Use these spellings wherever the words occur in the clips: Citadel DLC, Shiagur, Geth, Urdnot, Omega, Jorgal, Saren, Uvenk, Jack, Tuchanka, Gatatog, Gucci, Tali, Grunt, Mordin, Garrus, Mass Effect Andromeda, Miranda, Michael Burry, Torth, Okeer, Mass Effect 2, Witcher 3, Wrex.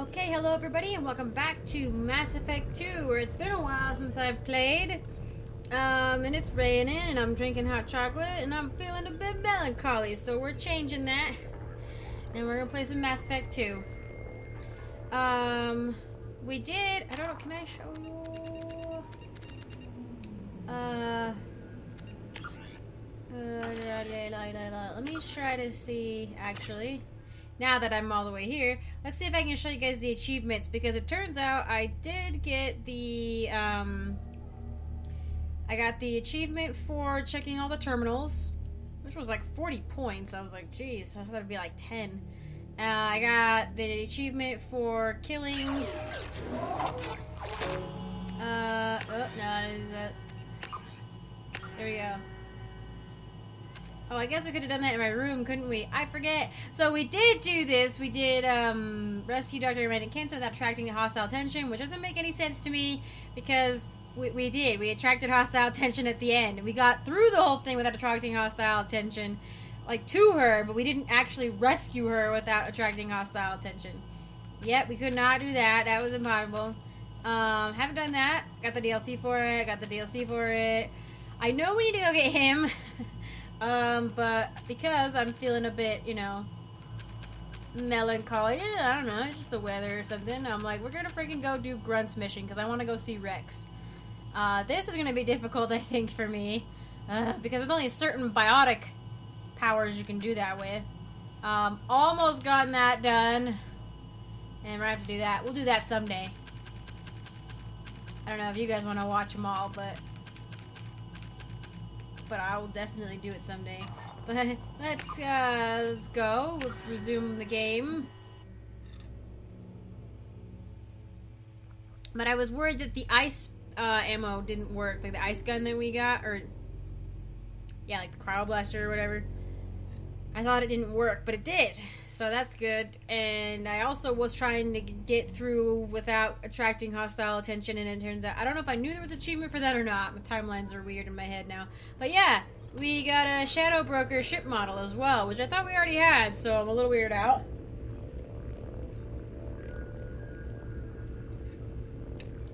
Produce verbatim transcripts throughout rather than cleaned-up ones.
Okay, hello everybody and welcome back to Mass Effect two, where it's been a while since I've played. Um, and it's raining and I'm drinking hot chocolate and I'm feeling a bit melancholy, so we're changing that. And we're gonna play some Mass Effect two. Um, we did, I don't know, can I show you? Uh, uh, let me try to see, actually. Now that I'm all the way here, let's see if I can show you guys the achievements, because it turns out I did get the, um, I got the achievement for checking all the terminals, which was like forty points. I was like, geez, I thought it'd be like ten. Uh, I got the achievement for killing, uh, oh, no, there we go. Oh, I guess we could have done that in my room, couldn't we? I forget. So we did do this. We did um, rescue Doctor Miranda Cancer without attracting hostile tension, which doesn't make any sense to me because we, we did. We attracted hostile tension at the end. We got through the whole thing without attracting hostile tension, like to her, but we didn't actually rescue her without attracting hostile tension. Yep, we could not do that. That was impossible. Um, haven't done that. Got the D L C for it. Got the D L C for it. I know we need to go get him. Um, but because I'm feeling a bit, you know, melancholy, I don't know, it's just the weather or something, I'm like, we're gonna freaking go do Grunt's mission, because I want to go see Wrex. Uh, this is gonna be difficult, I think, for me, uh, because there's only certain biotic powers you can do that with. Um, almost gotten that done, and we're gonna have to do that. We'll do that someday. I don't know if you guys want to watch them all, but... but I will definitely do it someday. But let's, uh, let's go. Let's resume the game. But I was worried that the ice uh, ammo didn't work. Like the ice gun that we got, or... yeah, like the cryoblaster or whatever. I thought it didn't work, but it did. So that's good. And I also was trying to get through without attracting hostile attention, and it turns out, I don't know if I knew there was an achievement for that or not. My timelines are weird in my head now. But yeah, we got a Shadow Broker ship model as well, which I thought we already had, so I'm a little weirded out.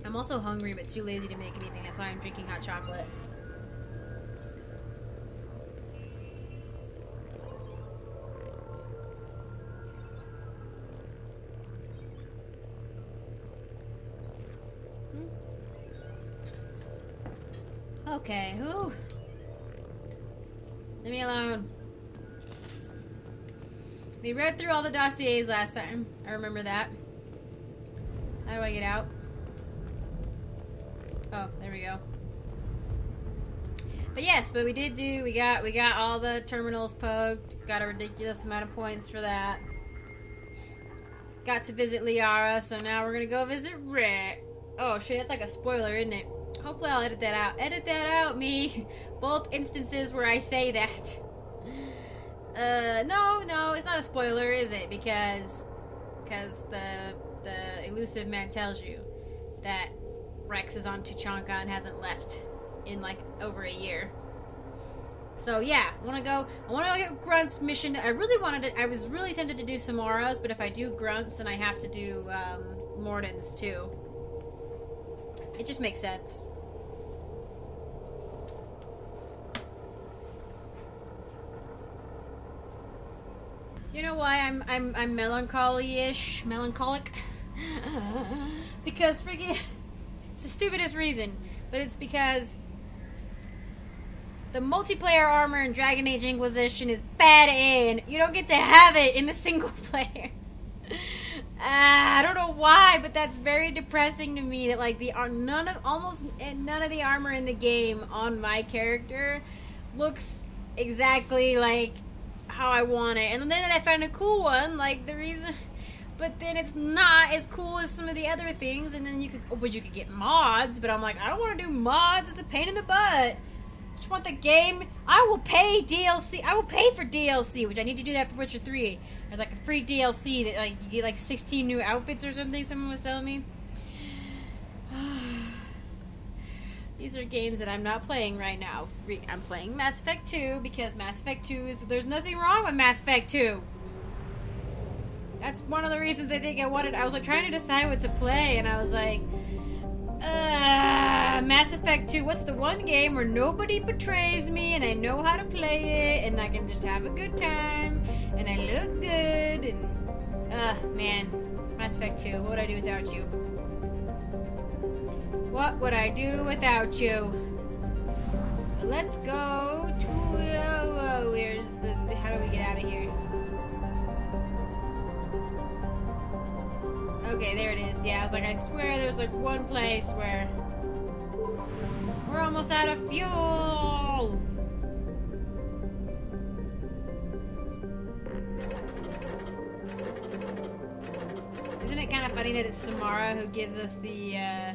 I'm also hungry, but too lazy to make anything. That's why I'm drinking hot chocolate. Okay, whoo. Leave me alone. We read through all the dossiers last time. I remember that. How do I get out? Oh, there we go. But yes, but we did do, we got we got all the terminals poked. Got a ridiculous amount of points for that. Got to visit Liara, so now we're gonna go visit Wrex. Oh shit, that's like a spoiler, isn't it? Hopefully I'll edit that out. Edit that out, me! Both instances where I say that. Uh, no, no, it's not a spoiler, is it? Because, because the, the elusive man tells you that Wrex is on Tuchanka and hasn't left in, like, over a year. So, yeah, I want to go, I want to go get Grunt's mission. I really wanted to, I was really tempted to do Samara's, but if I do Grunt's, then I have to do, um, Mordin's, too. It just makes sense. You know why I'm I'm I'm melancholy-ish, melancholic? Because freaking, it's the stupidest reason, but it's because the multiplayer armor in Dragon Age Inquisition is bad, and you don't get to have it in the single player. Uh, I don't know why, but that's very depressing to me. That like the uh, none of almost none of the armor in the game on my character looks exactly like how I want it. And then I found a cool one, like the reason, but then it's not as cool as some of the other things. And then you could, oh, but you could get mods. But I'm like, I don't want to do mods. It's a pain in the butt. Just want the game. I will pay D L C. I will pay for D L C, which I need to do that for Witcher three. There's like a free D L C that like you get like sixteen new outfits or something. Someone was telling me. These are games that I'm not playing right now. I'm playing Mass Effect two because Mass Effect two is. There's nothing wrong with Mass Effect two. That's one of the reasons I think I wanted... I was, like, trying to decide what to play, and I was like... Uh, Mass Effect two, what's the one game where nobody betrays me and I know how to play it and I can just have a good time and I look good and... Uh, man. Mass Effect two, what would I do without you? What would I do without you? Let's go to... Oh, where's the... How do we get out of here? Okay, there it is. Yeah, I was like, I swear there's like one place where... We're almost out of fuel! Isn't it kind of funny that it's Samara who gives us the, uh...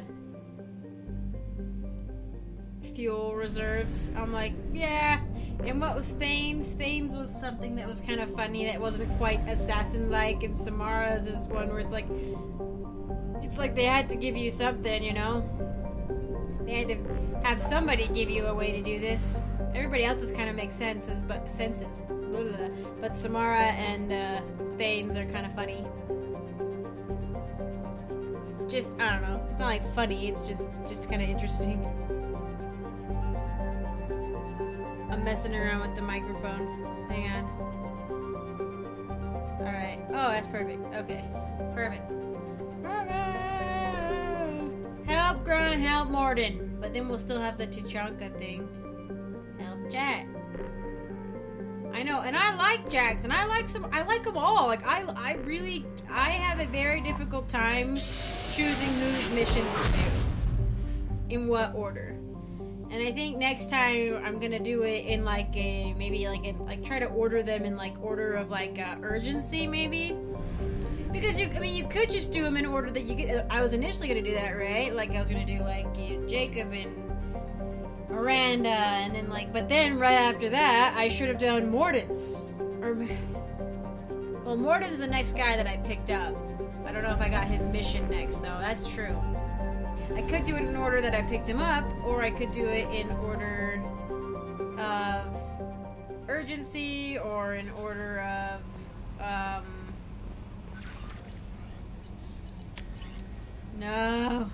fuel reserves? I'm like, yeah. And what was Thane's? Thane's was something that was kind of funny that wasn't quite assassin-like, and Samara's is one where it's like, it's like they had to give you something, you know? They had to have somebody give you a way to do this. Everybody else's kind of makes senses, but senses. Blah, blah, blah. But Samara and uh, Thane's are kind of funny. Just, I don't know. It's not like funny. It's just, just kind of interesting. I'm messing around with the microphone. Hang on. Alright. Oh, that's perfect. Okay. Perfect. Help Grunt, help Mordin. But then we'll still have the Tuchanka thing. Help Jack. I know, and I like Jacks, and I like some, I like them all. Like, I, I really, I have a very difficult time choosing whose missions to do. In what order. And I think next time I'm gonna do it in like a, maybe like, in, like try to order them in like order of like uh, urgency maybe. Because you, I mean you could just do them in order that you get, I was initially gonna do that, right? Like I was gonna do like, you know, Jacob and Miranda and then like, but then right after that I should have done Mordin's. Or, well, Mordin's the next guy that I picked up. I don't know if I got his mission next though, that's true. I could do it in order that I picked him up, or I could do it in order of urgency, or in order of, um... No.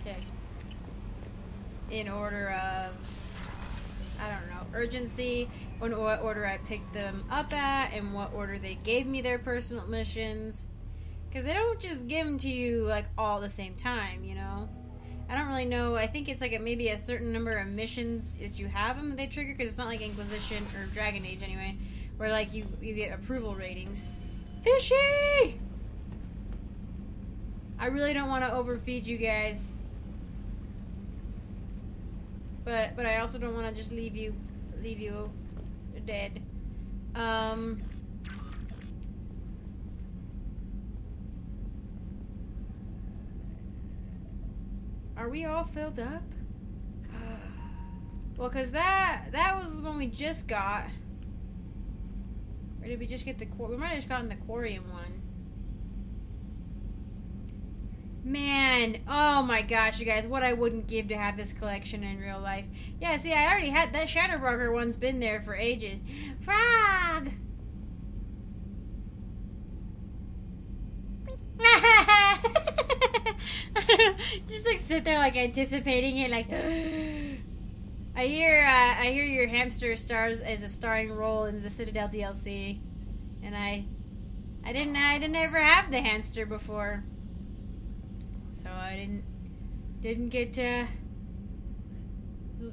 Okay. In order of, I don't know, urgency, in what order I picked them up at, and what order they gave me their personal missions. Because they don't just give them to you, like, all the same time, you know? I don't really know. I think it's, like, a, maybe a certain number of missions that you have them that they trigger, because it's not like Inquisition, or Dragon Age, anyway, where, like, you, you get approval ratings. Fishy! I really don't want to overfeed you guys. But, but I also don't want to just leave you, leave you dead. Um... Are we all filled up? Well, cause that that was the one we just got. Or did we just get the quarry? We might have just gotten the Quarium one. Man, oh my gosh, you guys, what I wouldn't give to have this collection in real life. Yeah, see, I already had that Shadow Broker one's been there for ages. Frog. Just like sit there like anticipating it like I hear uh, I hear your hamster stars as a starring role in the Citadel D L C and I I didn't I didn't ever have the hamster before, so I didn't didn't get to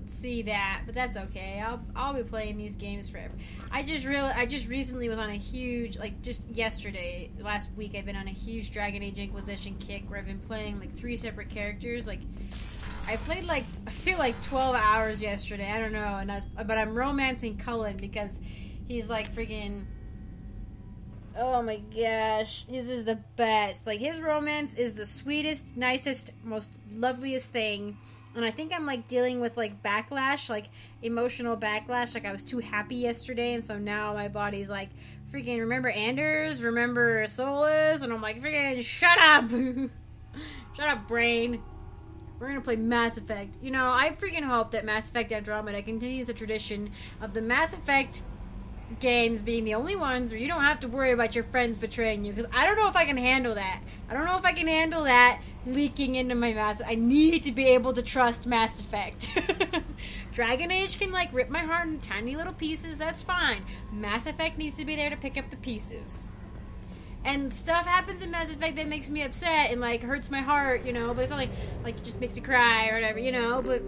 see that, but that's okay. I'll I'll be playing these games forever. I just real I just recently was on a huge, like just yesterday, last week I've been on a huge Dragon Age Inquisition kick where I've been playing like three separate characters. Like I played like I feel like twelve hours yesterday. I don't know, and I was, but I'm romancing Cullen because he's like freaking. Oh my gosh, his is the best. Like his romance is the sweetest, nicest, most loveliest thing. And I think I'm, like, dealing with, like, backlash, like, emotional backlash. Like, I was too happy yesterday, and so now my body's, like, freaking, remember Anders? Remember Solas? And I'm like, freaking, shut up! Shut up, brain. We're gonna play Mass Effect. You know, I freaking hope that Mass Effect Andromeda continues the tradition of the Mass Effect games being the only ones where you don't have to worry about your friends betraying you, because I don't know if I can handle that. I don't know if I can handle that leaking into my Mass. I need to be able to trust Mass Effect. Dragon Age can like rip my heart in tiny little pieces, that's fine. Mass Effect needs to be there to pick up the pieces. And stuff happens in Mass Effect that makes me upset and like hurts my heart, you know, but it's not like, like it just makes me cry or whatever, you know, but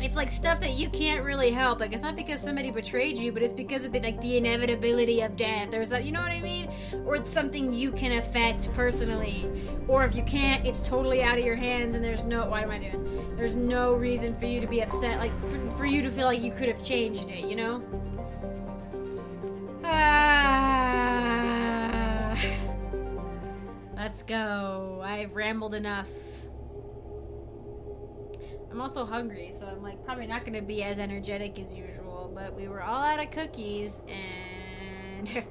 it's like stuff that you can't really help. Like, it's not because somebody betrayed you, but it's because of the, like, the inevitability of death. There's that, you know what I mean? Or it's something you can affect personally. Or if you can't, it's totally out of your hands and there's no, what am I doing? There's no reason for you to be upset, like, for, for you to feel like you could have changed it, you know? Ah. Let's go. I've rambled enough. I'm also hungry, so I'm like probably not gonna be as energetic as usual, but we were all out of cookies and I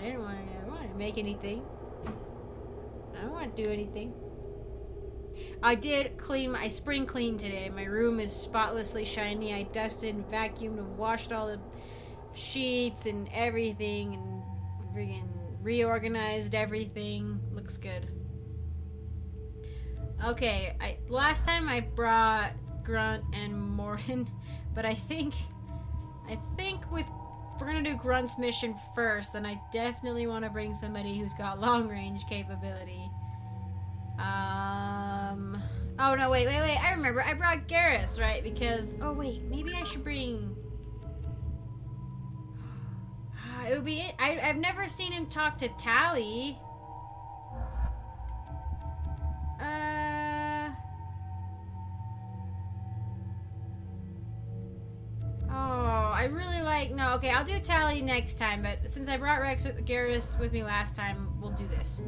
didn't want to, I didn't want to make anything. I don't want to do anything. I did clean my, I spring cleaned today. My room is spotlessly shiny. I dusted and vacuumed and washed all the sheets and everything and friggin' reorganized everything. Looks good. Okay, I, last time I brought Grunt and Mordin, but I think, I think with, if we're gonna do Grunt's mission first, then I definitely want to bring somebody who's got long-range capability. Um, oh no, wait, wait, wait, I remember, I brought Garrus, right, because, oh wait, maybe I should bring, it would be, I, I've never seen him talk to Tali. Uh oh, I really like no. Okay, I'll do Tali next time. But since I brought Wrex with Garrus with me last time, we'll do this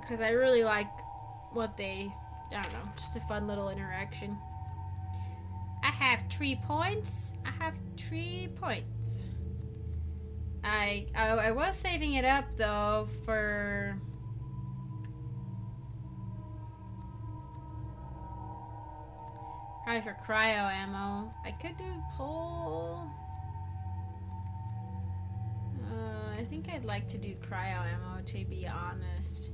because I really like what they. I don't know, just a fun little interaction. I have three points. I have three points. I I, I was saving it up though for. Probably for cryo ammo. I could do pole. Uh, I think I'd like to do cryo ammo, to be honest.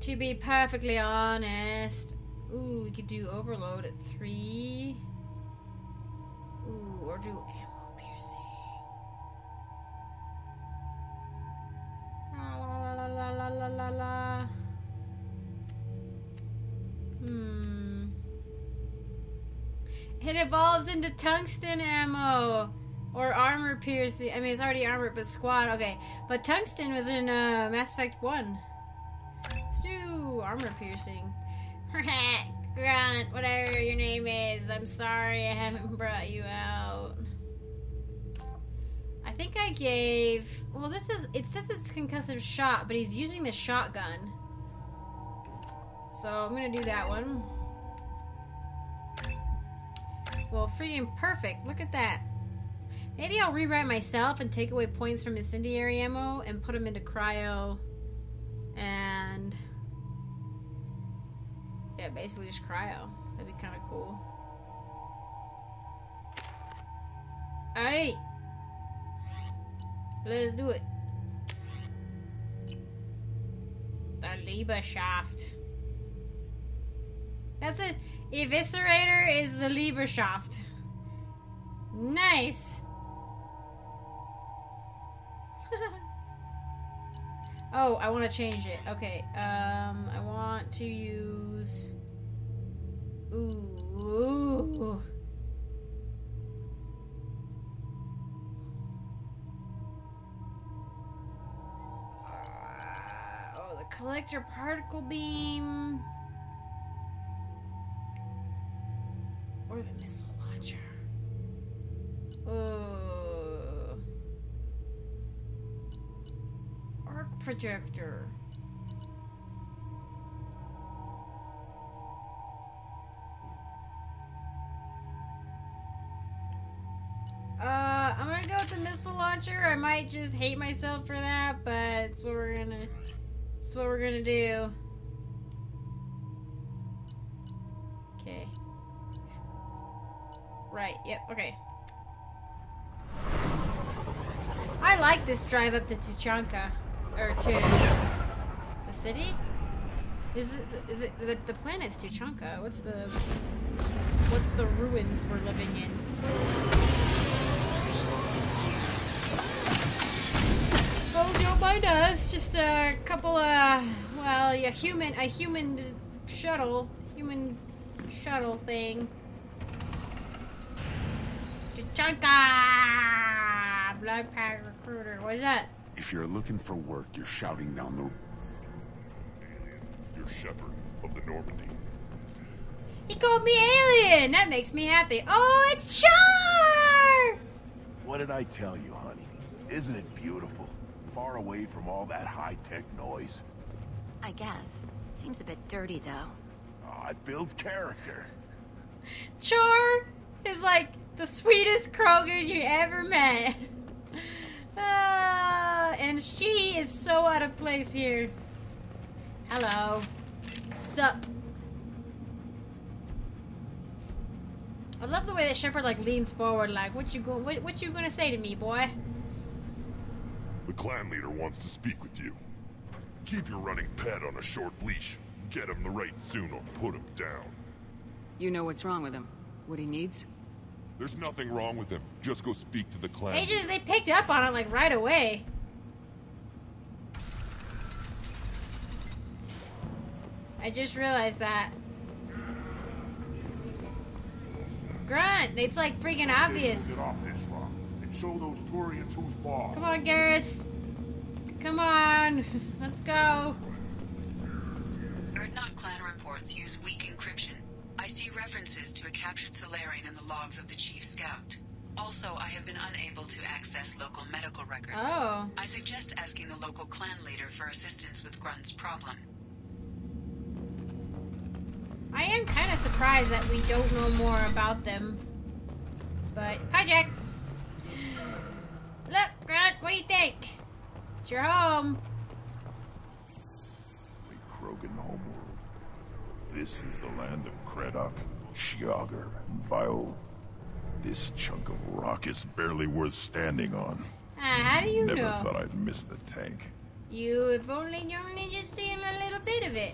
To be perfectly honest. Ooh, we could do overload at three. Ooh, or do ammo piercing. La la la la la la la la. Hmm. It evolves into tungsten ammo or armor piercing. I mean, it's already armored, but squad. Okay, but tungsten was in uh, Mass Effect one. Let's do armor piercing. Grunt, whatever your name is. I'm sorry I haven't brought you out. I think I gave. Well, this is. It says it's concussive shot, but he's using the shotgun. So I'm gonna do that one. Well, free and perfect. Look at that. Maybe I'll rewrite myself and take away points from incendiary ammo and put them into cryo and... yeah, basically just cryo. That'd be kind of cool. Alright. Let's do it. The Lieberschaft. That's it. Eviscerator is the Lieberschaft. Nice. Oh, I want to change it. Okay. Um, I want to use. Ooh. Uh, oh, the collector particle beam. Or the missile launcher. Uh, arc projector. Uh, I'm gonna go with the missile launcher. I might just hate myself for that, but it's what we're gonna. It's what we're gonna do. Okay. Right, yep, okay. I like this drive up to Tuchanka, or to the city. Is it? Is it the, the planet's Tuchanka? What's the? What's the ruins we're living in? Oh, don't mind us. Just a couple of, well, yeah, human, a human shuttle, human shuttle thing. Tuchanka! Black Pack Recruiter. What is that? If you're looking for work, you're shouting down the. Alien. You're Shepard of the Normandy. He called me alien. That makes me happy. Oh, it's Char! What did I tell you, honey? Isn't it beautiful? Far away from all that high-tech noise. I guess. Seems a bit dirty, though. Oh, it builds character. Char is like the sweetest Krogan you ever met. Uh, and she is so out of place here. Hello. Sup. I love the way that Shepard like leans forward, like, "What you go? What, what you gonna say to me, boy?" The clan leader wants to speak with you. Keep your running pet on a short leash. Get him the right soon or put him down. You know what's wrong with him. What he needs? There's nothing wrong with him. Just go speak to the clan. They just, they picked up on it like right away. I just realized that. Grunt, it's like freaking obvious. Show those Turians who's boss. Come on, Garrus. Come on. Let's go. Urdnot clan reports use weak encryption. I see references to a captured Solarian in the logs of the chief scout. Also, I have been unable to access local medical records. Oh. I suggest asking the local clan leader for assistance with Grunt's problem. I am kind of surprised that we don't know more about them. But, hi, Jack. Look, Grunt, what do you think? It's your home. The Krogan homeworld. This is the land of Credoc, Shiagur, and Viol. This chunk of rock is barely worth standing on. Uh, how do you Never know? Never thought I'd miss the tank. You have only, you only just seen a little bit of it.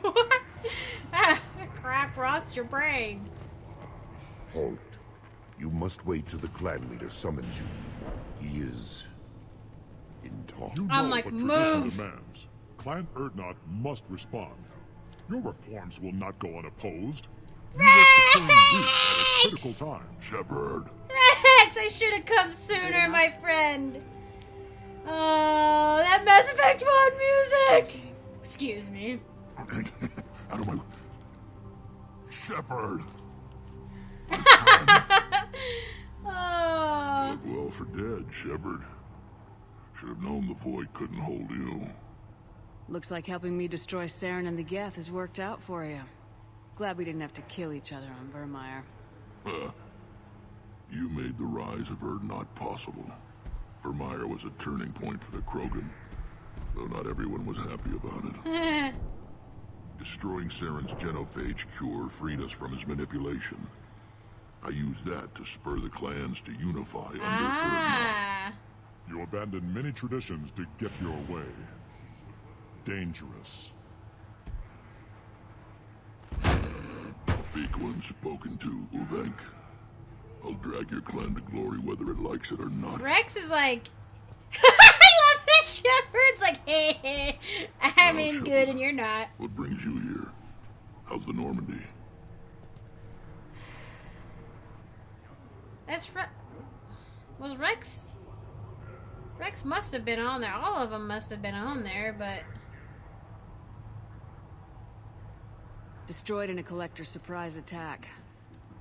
What? Ah, crap rots your brain. Halt. You must wait till the clan leader summons you. He is in talk. You know I'm like, what move. Demands. Clan Urdnot must respond. Your reforms will not go unopposed. You must return at a critical time, Shepard. Wrex, I should have come sooner, my friend. Oh, that Mass Effect one music. Excuse me. How do I... Shepard! Oh. You look well for dead, Shepard. Should have known the void couldn't hold you. Looks like helping me destroy Saren and the Geth has worked out for you. Glad we didn't have to kill each other on Vermeyer. Uh, you made the rise of Urdnot possible. Vermeyer was a turning point for the Krogan, though not everyone was happy about it. Destroying Saren's genophage cure freed us from his manipulation. I used that to spur the clans to unify under ah. Urdnot. You abandoned many traditions to get your way. Dangerous. Speak when spoken to, Uvenk. I'll drag your clan to glory whether it likes it or not. Wrex is like... Shepard's like, hey, hey, I'm well, in Shepard, good and you're not. What brings you here? How's the Normandy? That's Re was Wrex. Wrex must have been on there. All of them must have been on there, but destroyed in a collector surprise attack.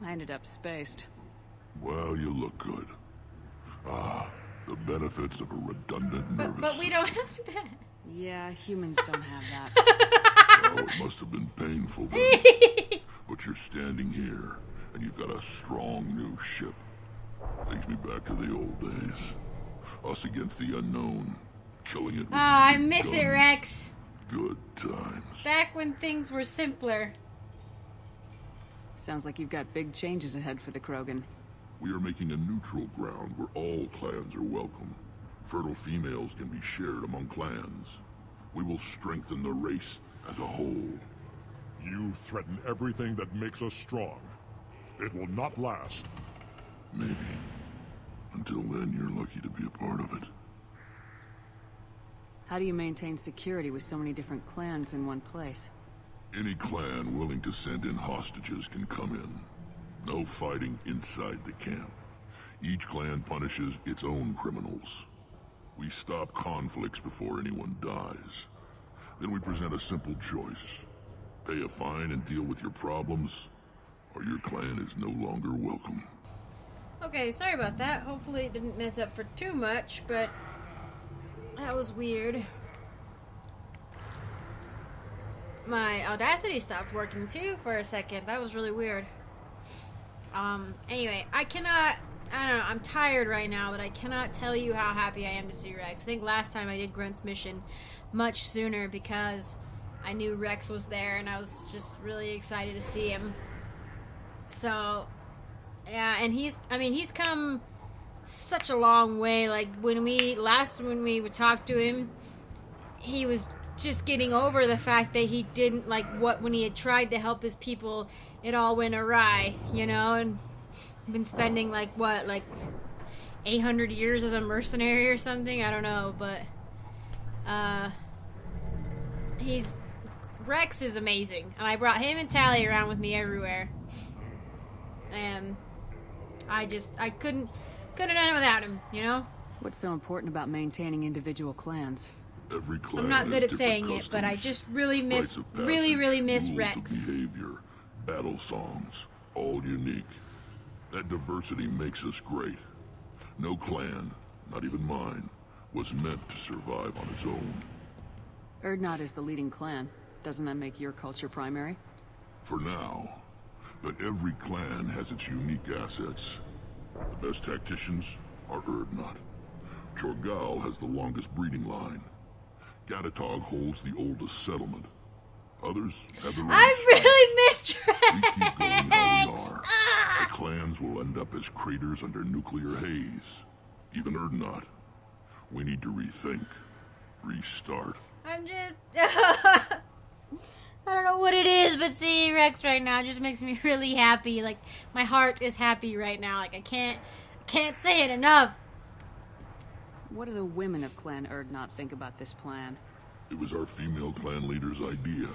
I ended up spaced. Well, you look good. Ah. The benefits of a redundant nervous system. But, but we don't have that. Yeah, humans don't have that. Oh, it must have been painful, but, but you're standing here, and you've got a strong new ship. Takes me back to the old days. Us against the unknown. killing it. Ah, oh, I miss guns. It, Wrex. Good times. Back when things were simpler. Sounds like you've got big changes ahead for the Krogan. We are making a neutral ground where all clans are welcome. Fertile females can be shared among clans. We will strengthen the race as a whole. You threaten everything that makes us strong. It will not last. Maybe. Until then, you're lucky to be a part of it. How do you maintain security with so many different clans in one place? Any clan willing to send in hostages can come in. No fighting inside the camp. Each clan punishes its own criminals. We stop conflicts before anyone dies. Then we present a simple choice. Pay a fine and deal with your problems, or your clan is no longer welcome. Okay, sorry about that. Hopefully it didn't mess up for too much, but that was weird. My Audacity stopped working too for a second. That was really weird. Um, anyway, I cannot... I don't know, I'm tired right now, but I cannot tell you how happy I am to see Wrex. I think last time I did Grunt's mission much sooner because I knew Wrex was there and I was just really excited to see him. So, yeah, and he's, I mean, he's come such a long way. Like, when we, last when we would talk to him, he was just getting over the fact that he didn't, like, what, when he had tried to help his people, it all went awry, you know, and... been spending like what, like eight hundred years as a mercenary or something, I don't know, but uh he's Wrex is amazing, and I brought him and Tali around with me everywhere, and I just I couldn't couldn't have done it without him, you know. What's so important about maintaining individual clans? Every clan I'm not good at saying customs, it but I just really miss passage, really really miss Wrex. Behavior, battle songs, all unique. That diversity makes us great. No clan, not even mine, was meant to survive on its own. Urdnot is the leading clan. Doesn't that make your culture primary? For now. But every clan has its unique assets. The best tacticians are Urdnot. Jorgal has the longest breeding line. Gatatog holds the oldest settlement. Others have the... I really missed Wrex! The clans will end up as craters under nuclear haze. Even Urdnot. We need to rethink. Restart. I'm just... I don't know what it is, but seeing Wrex right now just makes me really happy. Like, my heart is happy right now. Like, I can't... I can't say it enough. What do the women of Clan Urdnot think about this plan? It was our female clan leader's idea.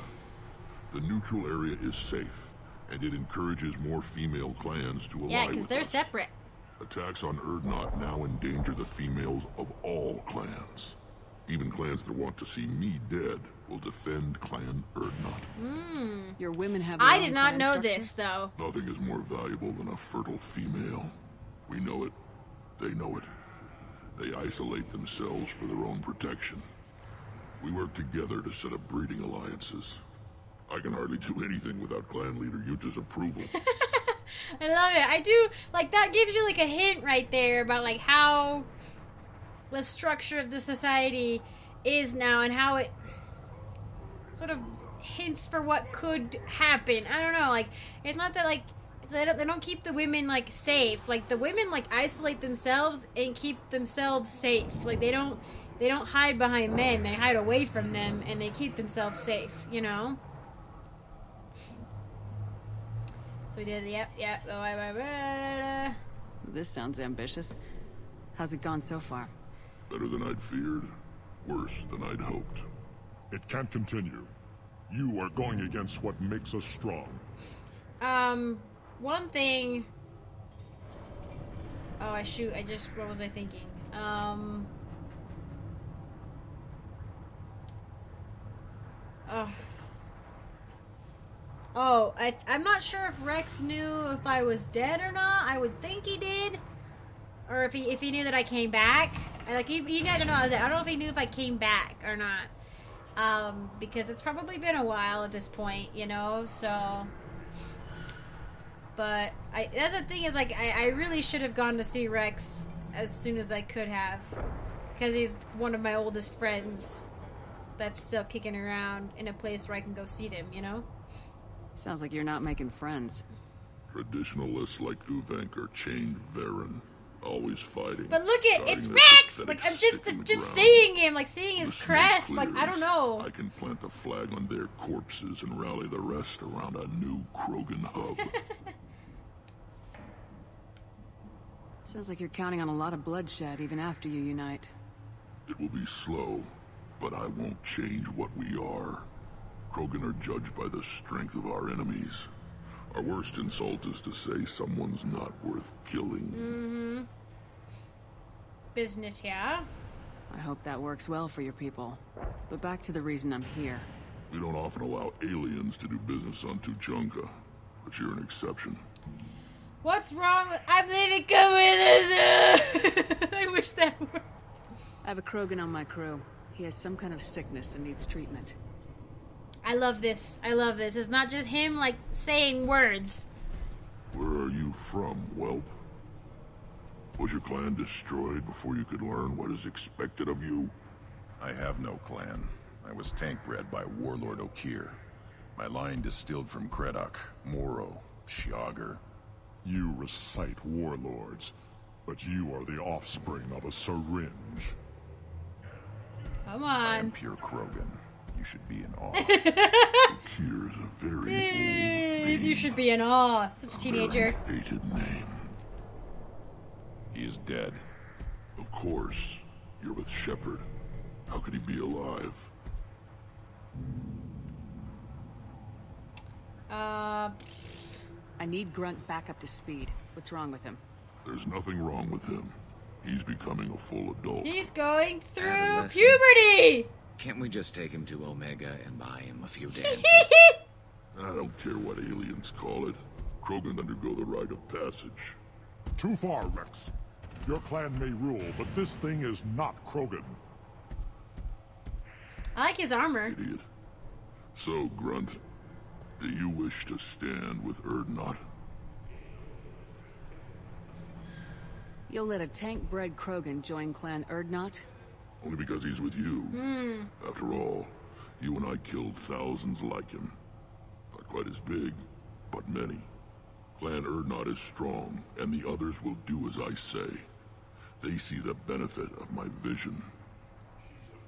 The neutral area is safe, and it encourages more female clans to ally with us. Yeah, because they're separate. Attacks on Urdnot now endanger the females of all clans. Even clans that want to see me dead will defend Clan Urdnot. Mm. Your women have. I did not know this, though. Nothing is more valuable than a fertile female. We know it. They know it. They isolate themselves for their own protection. We work together to set up breeding alliances. I can hardly do anything without clan leader Yuta's approval. I love it. I do, like, that gives you, like, a hint right there about, like, how the structure of the society is now and how it sort of hints for what could happen. I don't know, like, it's not that, like, they don't, they don't keep the women, like, safe. Like, the women, like, isolate themselves and keep themselves safe. Like, they don't... They don't hide behind men, they hide away from them, and they keep themselves safe, you know? So we did, yep, yep. This sounds ambitious. How's it gone so far? Better than I'd feared, worse than I'd hoped. It can't continue. You are going against what makes us strong. Um, one thing... Oh, I shoot, I just, what was I thinking? Um... Ugh. Oh, I, I'm not sure if Wrex knew if I was dead or not. I would think he did, or if he if he knew that I came back. I, like he, he I don't know. I, was, I don't know if he knew if I came back or not, um, because it's probably been a while at this point, you know. So, but I that's the thing is like I, I really should have gone to see Wrex as soon as I could have. because he's one of my oldest friends that's still kicking around in a place where I can go see them, you know? Sounds like you're not making friends. Traditionalists like Uvenk are chained Varen, always fighting. But look at it's Wrex! Like I'm just uh, just seeing him, like seeing his crest, like I don't know. I can plant the flag on their corpses and rally the rest around a new Krogan hub. Sounds like you're counting on a lot of bloodshed even after you unite. It will be slow, but I won't change what we are. Krogan are judged by the strength of our enemies. Our worst insult is to say someone's not worth killing. Mm-hmm. Business, yeah? I hope that works well for your people. But back to the reason I'm here. We don't often allow aliens to do business on Tuchanka, but you're an exception. What's wrong with... I'm leaving good with this! I wish that worked. I have a Krogan on my crew. He has some kind of sickness and needs treatment. I love this. I love this. It's not just him, like, saying words. Where are you from, Welp? Was your clan destroyed before you could learn what is expected of you? I have no clan. I was tank-bred by Warlord Okeer. My line distilled from Credoc, Moro, Shiagur. You recite warlords, but you are the offspring of a syringe. Come on. I am pure Krogan. You should be in awe. Okeer is a very old name. You should be in awe. Such a teenager. Very hated name. He is dead. Of course. You're with Shepard. How could he be alive? Uh, I need Grunt back up to speed. What's wrong with him? There's nothing wrong with him. He's becoming a full adult. He's going through puberty! Can't we just take him to Omega and buy him a few dances? I don't care what aliens call it. Krogan undergo the rite of passage. Too far, Wrex. Your clan may rule, but this thing is not Krogan. I like his armor. Idiot. So, Grunt, do you wish to stand with Urdnot? You'll let a tank-bred Krogan join Clan Urdnot? Only because he's with you. Mm. After all, you and I killed thousands like him. Not quite as big, but many. Clan Urdnot is strong, and the others will do as I say. They see the benefit of my vision.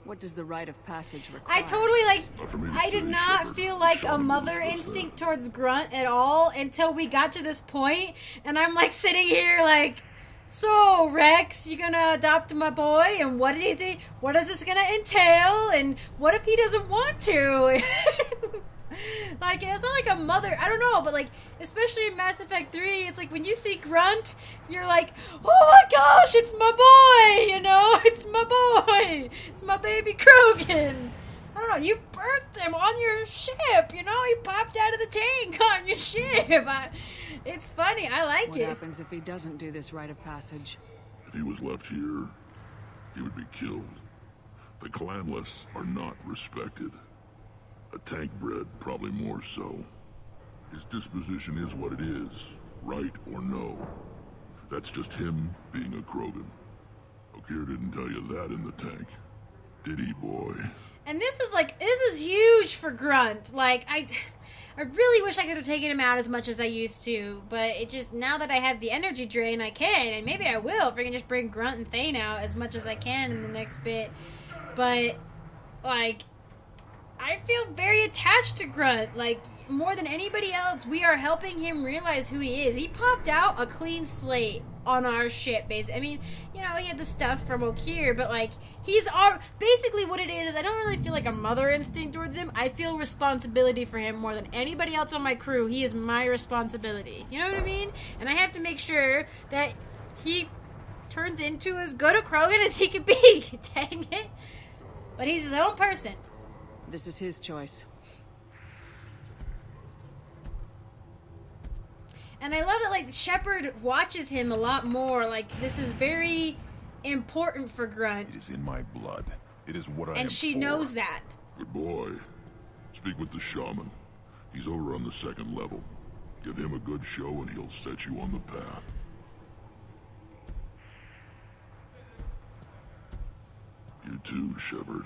What does the rite of passage require? I totally, like, to I did not Shepard, feel like a mother instinct towards Grunt at all until we got to this point, and I'm, like, sitting here, like... So, Wrex, you gonna adopt my boy, and what is it? What is this gonna entail? And what if he doesn't want to? Like, it's not like a mother. I don't know, but like, especially in Mass Effect three, it's like when you see Grunt, you're like, oh my gosh, it's my boy. You know, it's my boy. It's my baby Krogan. I don't know. You birthed him on your ship. You know, he popped out of the tank on your ship. I, It's funny, I like what it. What happens if he doesn't do this rite of passage? If he was left here, he would be killed. The clanless are not respected. A tank-bred, probably more so. His disposition is what it is, right or no. That's just him being a Krogan. Okeer didn't tell you that in the tank, did he, boy? And this is like, this is huge for Grunt. Like, I... I really wish I could have taken him out as much as I used to, but it just, now that I have the energy drain, I can, and maybe I will if I can just bring Grunt and Thane out as much as I can in the next bit. But, like, I feel very attached to Grunt. Like, more than anybody else, we are helping him realize who he is. He popped out a clean slate on our ship, basically. I mean, you know, he had the stuff from Okeer, but, like, he's all... Basically what it is, is I don't really feel like a mother instinct towards him. I feel responsibility for him more than anybody else on my crew. He is my responsibility. You know what I mean? And I have to make sure that he turns into as good a Krogan as he can be. Dang it. But he's his own person. This is his choice. And I love that, like, Shepard watches him a lot more. Like, this is very important for Grunt. It is in my blood. It is what I am for. And she knows that. Good boy. Speak with the shaman. He's over on the second level. Give him a good show and he'll set you on the path. You too, Shepard.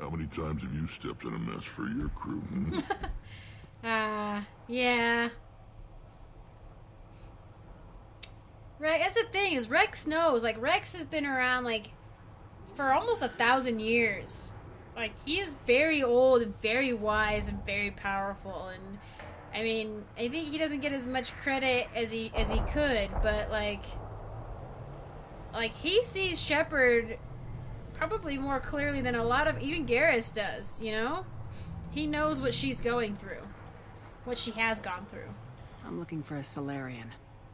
How many times have you stepped in a mess for your crew? Hmm? uh, yeah. Wrex, that's the thing, is Wrex knows. Like, Wrex has been around, like, for almost a thousand years. Like, he is very old and very wise and very powerful. And, I mean, I think he doesn't get as much credit as he, as he could, but, like... Like, he sees Shepard probably more clearly than a lot of... Even Garrus does, you know? He knows what she's going through. What she has gone through. I'm looking for a Solarian.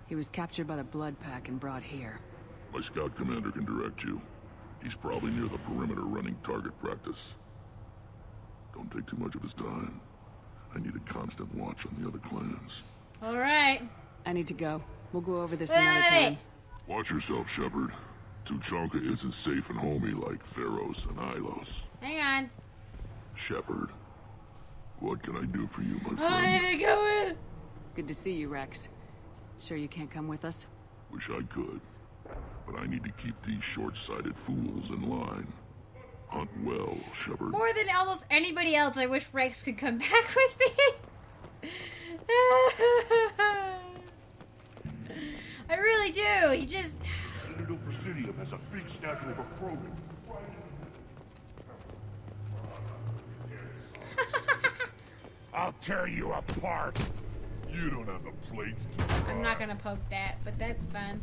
He was captured by the Blood Pack and brought here. My scout commander can direct you. He's probably near the perimeter running target practice. Don't take too much of his time. I need a constant watch on the other clans. All right. I need to go. We'll go over this wait, another wait, wait. time. Watch yourself, Shepard. Tuchanka isn't safe and homey like Theros and Ilos. Hang on. Shepard, what can I do for you, my friend? I need to go in. Good to see you, Wrex. Sure you can't come with us? Wish I could, but I need to keep these short-sighted fools in line. Hunt well, Shepard. More than almost anybody else, I wish Wrex could come back with me. I really do. He just... The Citadel Presidium has a big statue of a Krogan. I'll tear you apart. You don't have the plates to try. I'm not gonna poke that, but that's fun.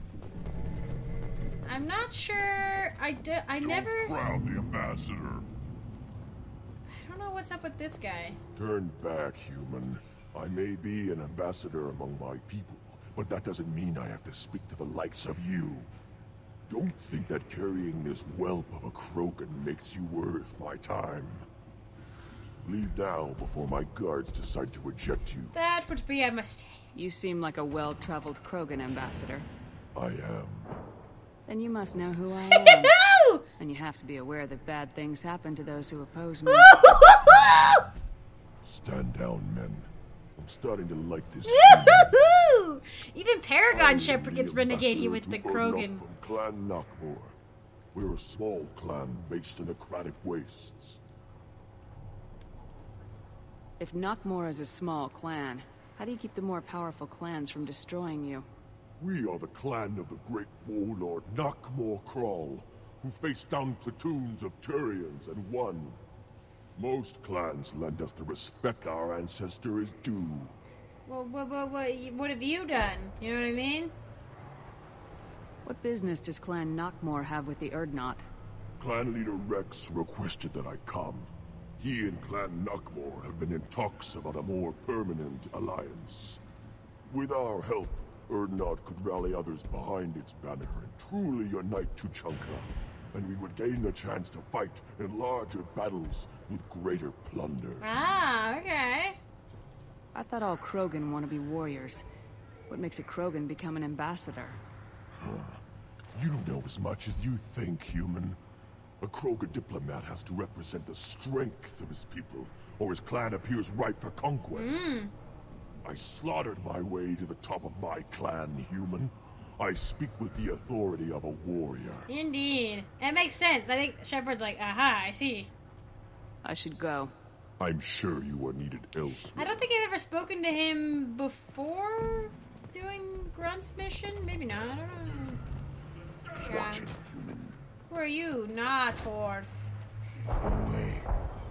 I'm not sure. I do, I don't never. Crowd the ambassador. I don't know what's up with this guy. Turn back, human. I may be an ambassador among my people, but that doesn't mean I have to speak to the likes of you. Don't think that carrying this whelp of a Krogan makes you worth my time. Leave now before my guards decide to eject you. That would be a mistake. You seem like a well-traveled Krogan ambassador. I am. Then you must know who I am. No! And you have to be aware that bad things happen to those who oppose me. Stand down, men. I'm starting to like this. Even Paragon Shepard gets renegade-y with the Krogan. From Clan Knockmore. We're a small clan based in the Kratic Wastes. If Knockmore is a small clan, how do you keep the more powerful clans from destroying you? We are the clan of the great warlord Knockmore Crawl, who faced down platoons of Turians and won. Most clans lend us the respect our ancestor is due. Well, what, what, what, what have you done? You know what I mean? What business does Clan Knockmore have with the Urdnot? Clan leader Wrex requested that I come. He and Clan Knockmore have been in talks about a more permanent alliance. With our help, Urdnot could rally others behind its banner and truly unite Tuchanka, and we would gain the chance to fight in larger battles with greater plunder. Ah, okay. I thought all Krogan want to be warriors. What makes a Krogan become an ambassador? Huh. You don't know as much as you think, human. A Krogan diplomat has to represent the strength of his people, or his clan appears ripe for conquest. Mm. I slaughtered my way to the top of my clan, human. I speak with the authority of a warrior. Indeed. That makes sense. I think Shepard's like, aha, I see. I should go. I'm sure you are needed elsewhere. I don't think I've ever spoken to him before doing Grunt's mission. Maybe not. I don't know. Watch it, human. Who are you? Nah, Torth. Away.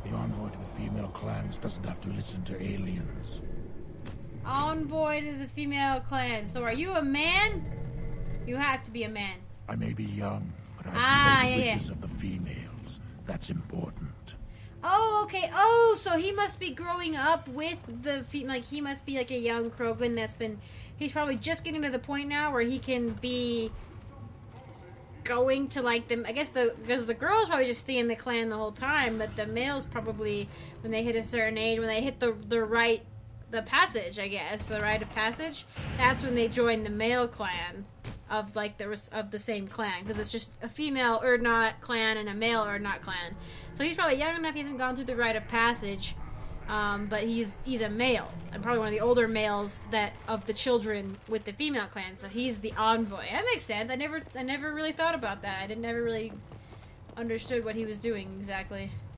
The envoy to the female clans doesn't have to listen to aliens. Envoy to the female clans. So are you a man? You have to be a man. I may be young, but I ah, yeah, the wishes yeah. of the females. That's important. Oh, okay. Oh, so he must be growing up with the female. Like, he must be like a young Krogan that's been... He's probably just getting to the point now where he can be... going to like them, I guess, the because the girls probably just stay in the clan the whole time, but the males probably, when they hit a certain age, when they hit the the right the passage, I guess the rite of passage, that's when they join the male clan of like the of the same clan, because it's just a female Urdnot clan and a male Urdnot clan. So he's probably young enough; he hasn't gone through the rite of passage, um, but he's he's a male and probably one of the older males that of the children with the female clan. So he's the envoy. That makes sense. I never I never really thought about that. I didn't ever really understood what he was doing exactly.